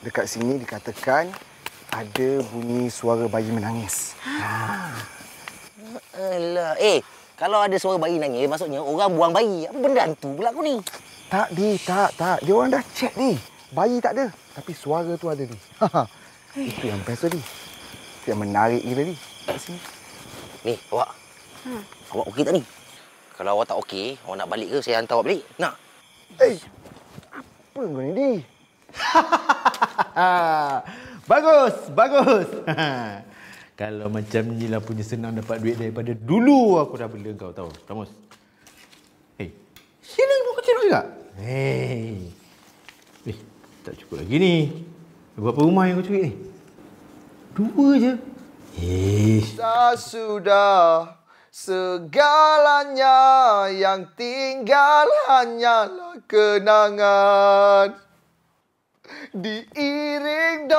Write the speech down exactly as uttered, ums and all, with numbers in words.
dekat sini dikatakan ada bunyi suara bayi menangis. Ha. Alah. Eh, kalau ada suara bayi nangis, maksudnya orang buang bayi. Apa benda hantu pula kau ni? Tak, Di. Tak, tak. Dia orang dah cek, Di. Bayi tak ada. Tapi suara tu ada, Di. Itu yang best, Di. Itu yang menarik gila, Di. Kat sini. Ni, awak. Hmm. Awak okey tak, ni? Kalau awak tak okey, awak nak balik ke saya hantar awak balik? Nak? Eh, apa kau ni, Di? Bagus, bagus. Kalau macam ni lah punya senang dapat duit daripada dulu aku dah bela kau tahu. Tamus. Hei, sini kau kecil juga. Hei. Eh, tak cukup lagi ni. Berapa rumah yang kau curi ni? Dua je. Eh, dah sudah segalanya yang tinggal hanyalah kenangan. Diiring